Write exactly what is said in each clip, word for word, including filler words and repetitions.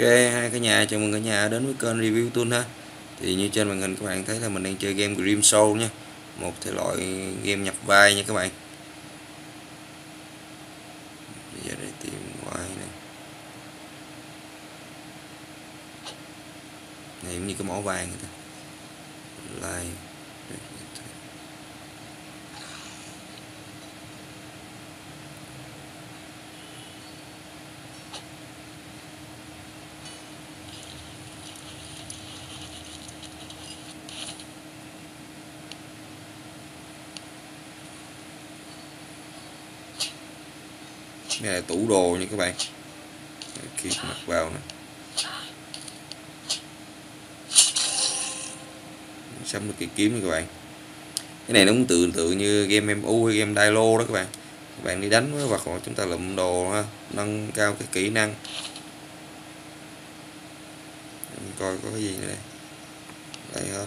Ok, hai cả nhà, chào mừng cả nhà đến với kênh Review Tools ha. Thì như trên màn hình các bạn thấy là mình đang chơi game Grim Soul nha, một thể loại game nhập vai nha các bạn. Bây giờ để tìm ngoài này. Này cũng như cái mỏ vàng người ta. Live. Đây là tủ đồ nha các bạn. Khi mặc vào nè, sắm được cái kiếm nha các bạn. Cái này nó cũng tương tự như game em u hay game Diablo đó các bạn. Các bạn đi đánh với vật chúng ta lụm đồ ha, nâng cao cái kỹ năng. Mình coi có cái gì nữa đây. Đây hết.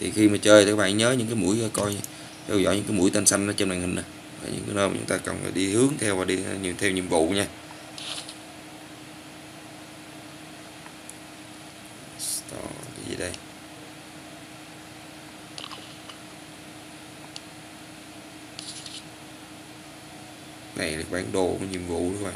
Thì khi mà chơi thì các bạn nhớ những cái mũi coi theo dõi những cái mũi tên xanh ở trên màn hình nè. Ở những cái nơi mà chúng ta cần phải đi hướng theo và đi nhiều theo nhiệm vụ nha. Store, cái gì đây? Này là bản đồ của nhiệm vụ các bạn.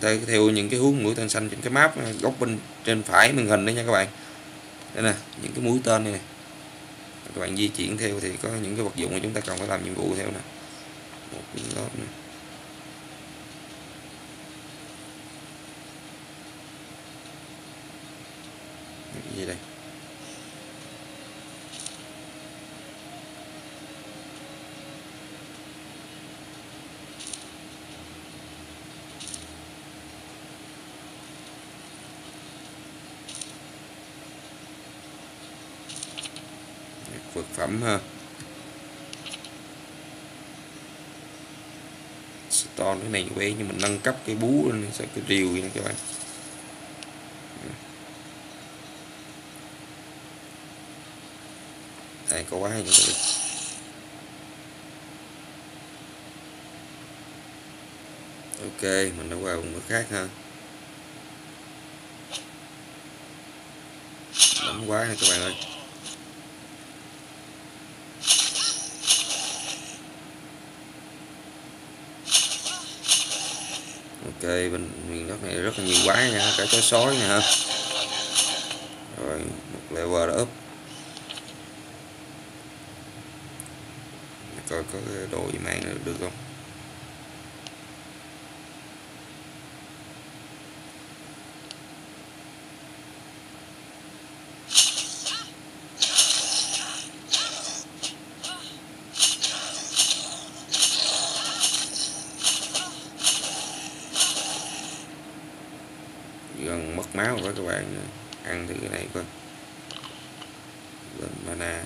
Ta theo những cái hướng mũi tên xanh trên cái map góc bên trên phải màn hình đấy nha các bạn. Đây nè, những cái mũi tên này nè. Các bạn di chuyển theo thì có những cái vật dụng mà chúng ta cần phải làm nhiệm vụ theo nè. Một miếng lót nè. Cái gì đây? Vật phẩm ha. Store cái này quay nhưng mình nâng cấp cái bú lên sao cái rìu vậy nè các bạn. Đây có quá hay nha các bạn. Ok, mình đã qua vùng khác ha. Lắm quá ha các bạn ơi. Ok, bên miền đất này rất là nhiều quái nha, cả chó sói nha ha. Rồi, một level đã up. Coi có cái đồ gì mang nữa được không? Gần mất máu rồi các bạn, ăn thử cái này coi. Lên mana.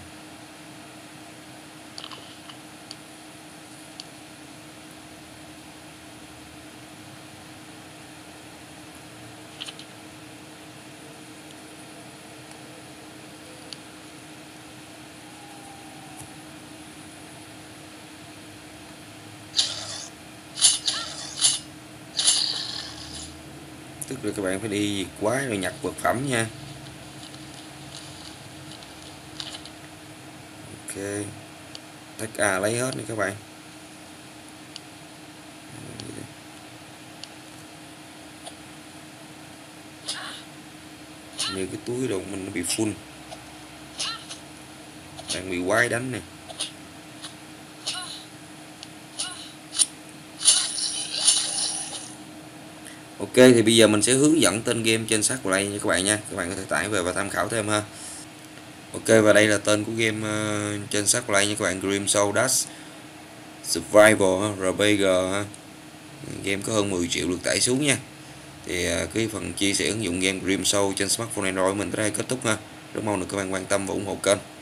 Tức là các bạn phải đi diệt quái rồi nhặt vật phẩm nha. Ok, tất cả lấy hết đi các bạn. Như cái túi đồ mình nó bị full, đang bị quái đánh nè. Ok, thì bây giờ mình sẽ hướng dẫn tên game trên C H Play nha các bạn nha. Các bạn có thể tải về và tham khảo thêm ha. Ok, và đây là tên của game uh, trên C H Play nha các bạn. Grim Soul Dash Survival ha, R P G ha. Game có hơn mười triệu lượt tải xuống nha. Thì uh, cái phần chia sẻ ứng dụng game Grim Soul trên smartphone Android mình tới đây kết thúc ha. Rất mong được các bạn quan tâm và ủng hộ kênh.